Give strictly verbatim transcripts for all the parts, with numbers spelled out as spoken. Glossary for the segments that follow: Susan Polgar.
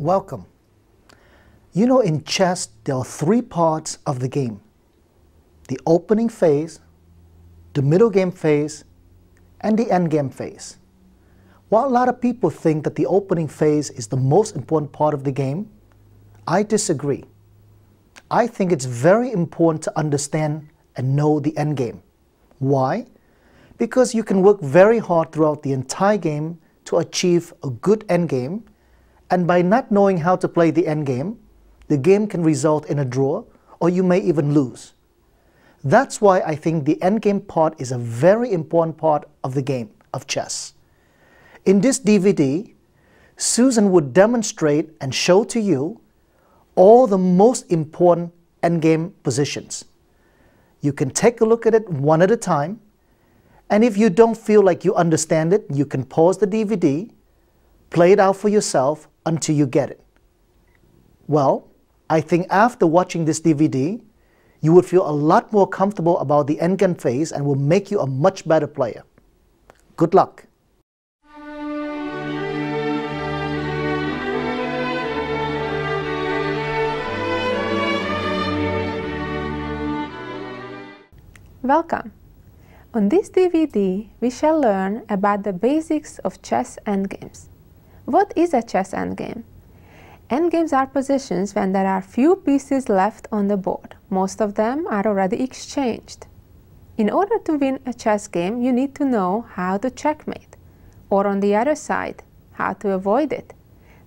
welcome. You know, in chess, there are three parts of the game: the opening phase, the middle game phase, and the end game phase. While a lot of people think that the opening phase is the most important part of the game, I disagree. I think it's very important to understand and know the end game. Why? Because you can work very hard throughout the entire game to achieve a good end game, and by not knowing how to play the end game, the game can result in a draw, or you may even lose. That's why I think the end game part is a very important part of the game of chess. In this D V D, Susan would demonstrate and show to you all the most important endgame positions. You can take a look at it one at a time, and if you don't feel like you understand it, you can pause the D V D, play it out for yourself until you get it. Well, I think after watching this D V D, you would feel a lot more comfortable about the endgame phase and will make you a much better player. Good luck. Welcome! On this D V D, we shall learn about the basics of chess endgames. What is a chess endgame? Endgames are positions when there are few pieces left on the board. Most of them are already exchanged. In order to win a chess game, you need to know how to checkmate, or on the other side, how to avoid it.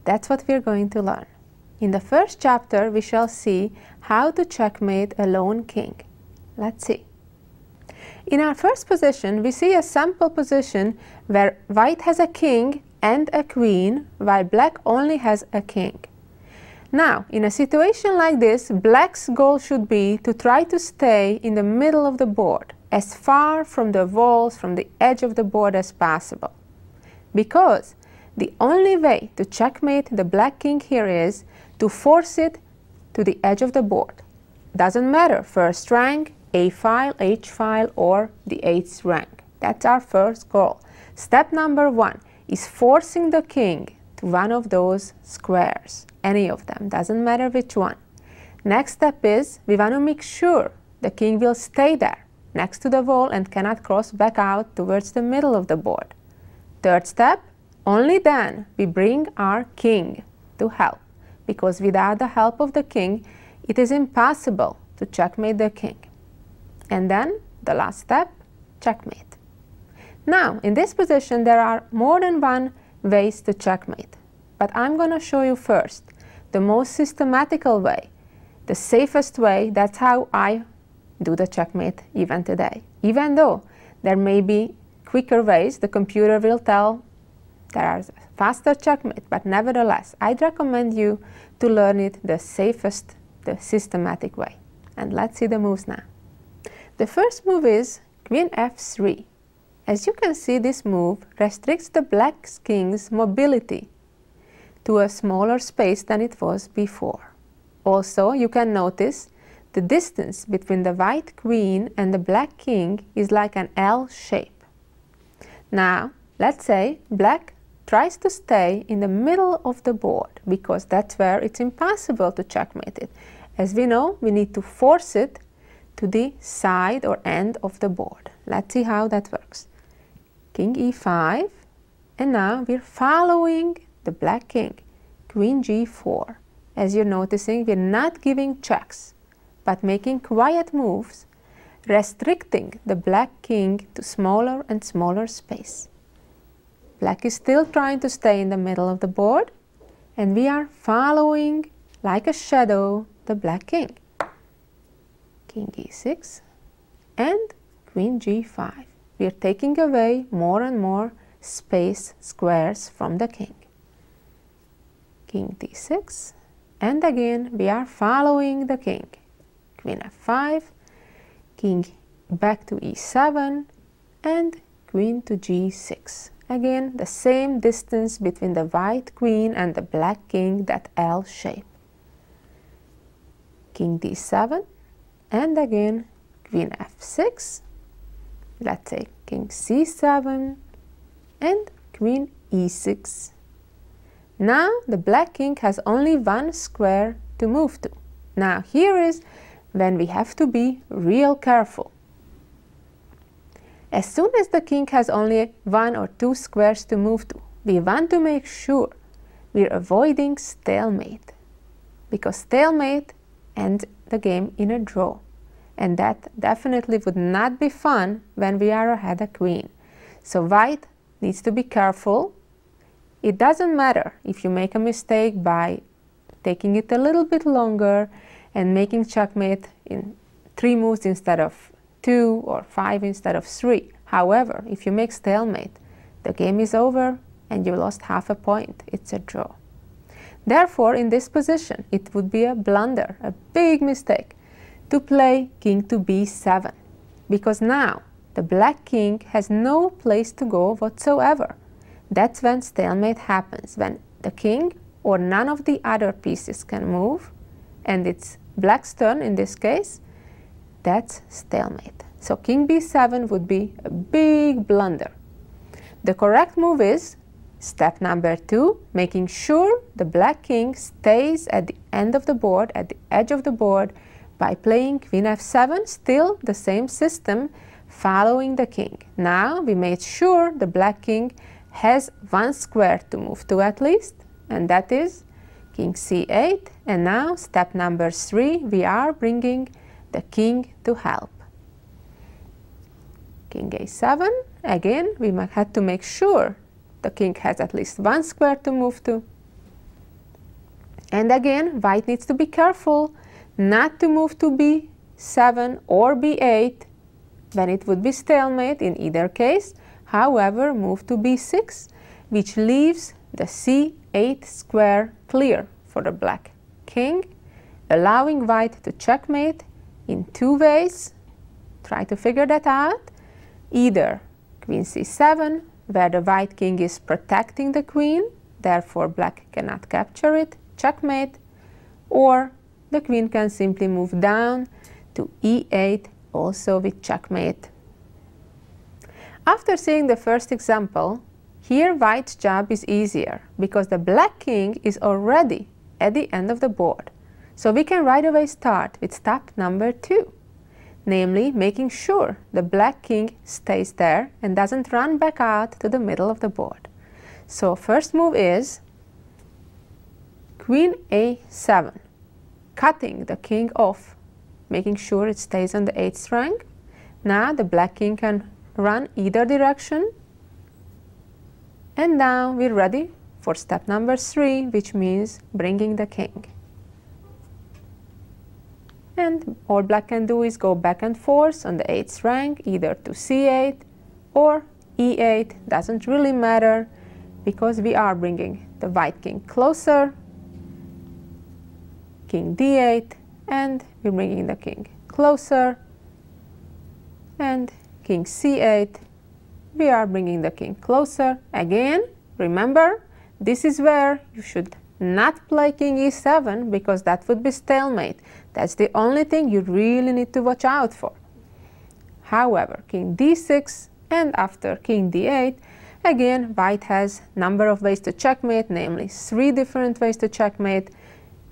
That's what we're going to learn. In the first chapter, we shall see how to checkmate a lone king. Let's see. In our first position, we see a sample position where white has a king and a queen, while black only has a king. Now, in a situation like this, black's goal should be to try to stay in the middle of the board, as far from the walls, from the edge of the board as possible. Because the only way to checkmate the black king here is to force it to the edge of the board. Doesn't matter, first rank, A file, H file, or the eighth rank. That's our first goal. Step number one is forcing the king to one of those squares, any of them, doesn't matter which one. Next step is we want to make sure the king will stay there next to the wall and cannot cross back out towards the middle of the board. Third step, only then we bring our king to help, because without the help of the king, it is impossible to checkmate the king. And then the last step, checkmate. Now, in this position, there are more than one ways to checkmate, but I'm going to show you first the most systematical way, the safest way. That's how I do the checkmate even today. Even though there may be quicker ways, the computer will tell there are faster checkmate, but nevertheless, I'd recommend you to learn it the safest, the systematic way. And let's see the moves now. The first move is Queen F three. As you can see, this move restricts the black king's mobility to a smaller space than it was before. Also, you can notice the distance between the white queen and the black king is like an L shape. Now, let's say black tries to stay in the middle of the board, because that's where it's impossible to checkmate it. As we know, we need to force it to the side or end of the board. Let's see how that works. King E five, and now we're following the black king. Queen G four. As you're noticing, we're not giving checks, but making quiet moves, restricting the black king to smaller and smaller space. Black is still trying to stay in the middle of the board, and we are following like a shadow the black king. King E six and Queen G five. We are taking away more and more space squares from the king. King D six, and again we are following the king. Queen F five, King back to E seven, and Queen to G six. Again, the same distance between the white queen and the black king, that L shape. King D seven. And again, Queen F six, let's say King C seven, and Queen E six. Now the black king has only one square to move to. Now here is when we have to be real careful. As soon as the king has only one or two squares to move to, we want to make sure we're avoiding stalemate, because stalemate ends the game in a draw, and that definitely would not be fun when we are ahead a queen. So white needs to be careful. It doesn't matter if you make a mistake by taking it a little bit longer and making checkmate in three moves instead of two or five instead of three. However, if you make stalemate, the game is over and you lost half a point. It's a draw. Therefore, in this position, it would be a blunder, a big mistake, to play king to b seven, because now the black king has no place to go whatsoever. That's when stalemate happens, when the king or none of the other pieces can move, and it's black's turn in this case. That's stalemate. So king b seven would be a big blunder. The correct move is step number two, making sure the black king stays at the end of the board, at the edge of the board, by playing queen f seven, still the same system, following the king. Now we made sure the black king has one square to move to at least, and that is king c eight. And now step number three, we are bringing the king to help. King a seven, again we had to make sure the king has at least one square to move to. And again white needs to be careful not to move to b seven or b eight when it would be stalemate in either case. However, move to b six, which leaves the c eight square clear for the black king, allowing white to checkmate in two ways. Try to figure that out. Either queen c seven, where the white king is protecting the queen, therefore black cannot capture it, checkmate, or the queen can simply move down to e eight, also with checkmate. After seeing the first example, here white's job is easier, because the black king is already at the end of the board. So we can right away start with step number two, namely making sure the black king stays there and doesn't run back out to the middle of the board. So first move is queen a seven, cutting the king off, making sure it stays on the eighth rank. Now the black king can run either direction. And now we're ready for step number three, which means bringing the king. And all black can do is go back and forth on the eighth rank, either to c eight or e eight, doesn't really matter, because we are bringing the white king closer, king d eight, and we're bringing the king closer, and king c eight, we are bringing the king closer. Again, remember, this is where you should not play king e seven, because that would be stalemate. That's the only thing you really need to watch out for. However, king d six, and after king d eight, again white has number of ways to checkmate, namely three different ways to checkmate,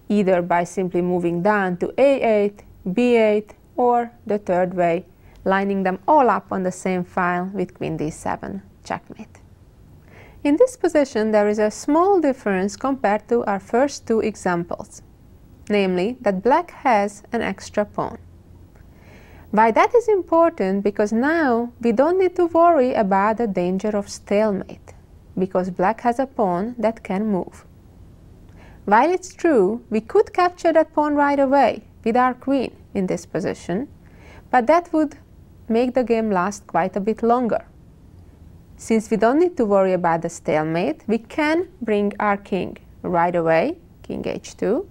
either by simply moving down to a eight, b eight, or the third way, lining them all up on the same file with queen d seven, checkmate. In this position, there is a small difference compared to our first two examples, namely that black has an extra pawn. Why that is important, because now we don't need to worry about the danger of stalemate, because black has a pawn that can move. While it's true, we could capture that pawn right away with our queen in this position, but that would make the game last quite a bit longer. Since we don't need to worry about the stalemate, we can bring our king right away, king h two.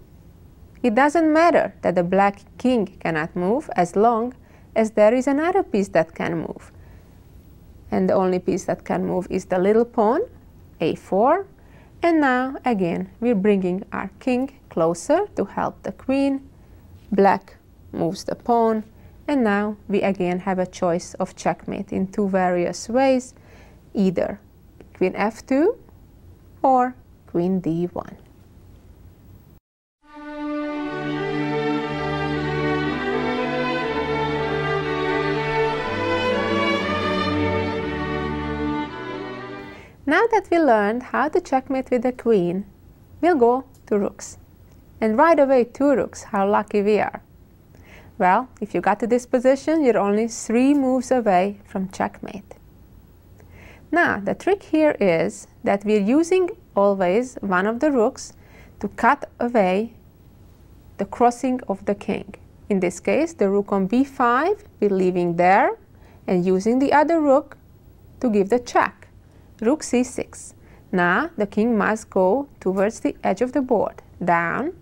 It doesn't matter that the black king cannot move, as long as there is another piece that can move. And the only piece that can move is the little pawn, a four. And now, again, we're bringing our king closer to help the queen. Black moves the pawn. And now we again have a choice of checkmate in two various ways, either queen f two or queen d one. Now that we learned how to checkmate with the queen, we'll go to rooks. And right away, two rooks, how lucky we are. Well, if you got to this position, you're only three moves away from checkmate. Now, the trick here is that we're using always one of the rooks to cut away the crossing of the king. In this case, the rook on b five, we're leaving there and using the other rook to give the check, rook c six. Now, the king must go towards the edge of the board, down.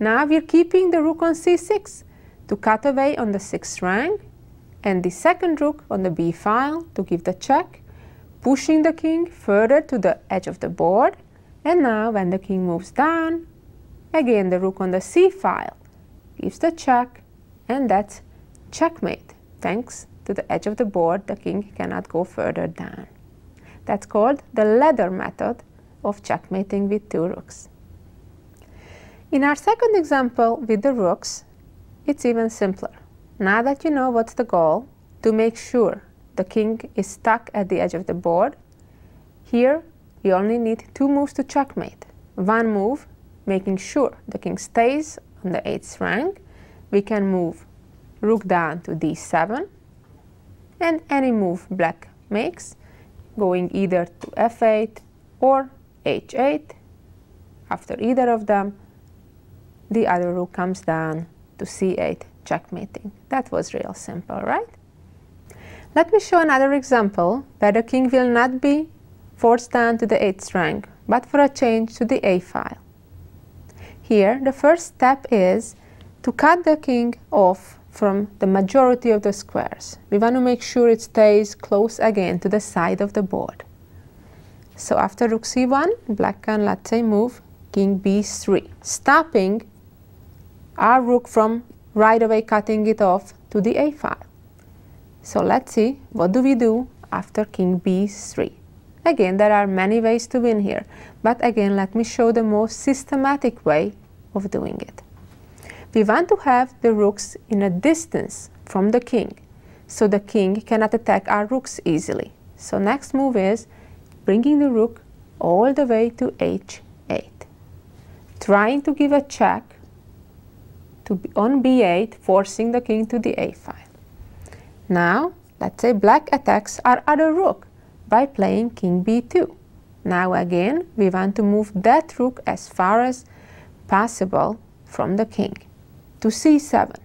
Now, we're keeping the rook on c six to cut away on the sixth rank, and the second rook on the b file to give the check, pushing the king further to the edge of the board. And now when the king moves down, again the rook on the c file gives the check, and that's checkmate. Thanks to the edge of the board, the king cannot go further down. That's called the ladder method of checkmating with two rooks. In our second example with the rooks, it's even simpler. Now that you know what's the goal, to make sure the king is stuck at the edge of the board, here you only need two moves to checkmate. One move, making sure the king stays on the eighth rank. We can move rook down to d seven, and any move black makes, going either to f eight or h eight, after either of them, the other rook comes down to c eight. Checkmating. That was real simple, right? Let me show another example where the king will not be forced down to the eighth rank, but for a change to the a file. Here, the first step is to cut the king off from the majority of the squares. We want to make sure it stays close again to the side of the board. So after rook c one, black can, let's say, move king b three, stopping our rook from right away cutting it off to the a file. So let's see, what do we do after king b three? Again, there are many ways to win here, but again, let me show the most systematic way of doing it. We want to have the rooks in a distance from the king, so the king cannot attack our rooks easily. So next move is bringing the rook all the way to h eight, trying to give a check to be on b eight, forcing the king to the a file. Now, let's say black attacks our other rook by playing king b two. Now again, we want to move that rook as far as possible from the king to c seven.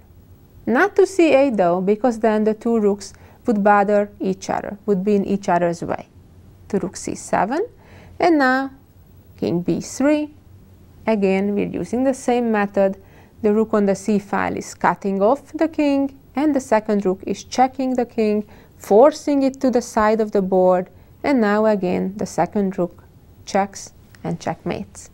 Not to c eight though, because then the two rooks would bother each other, would be in each other's way. To rook c seven, and now king b three. Again, we're using the same method. The rook on the c file is cutting off the king, and the second rook is checking the king, forcing it to the side of the board, and now again the second rook checks and checkmates.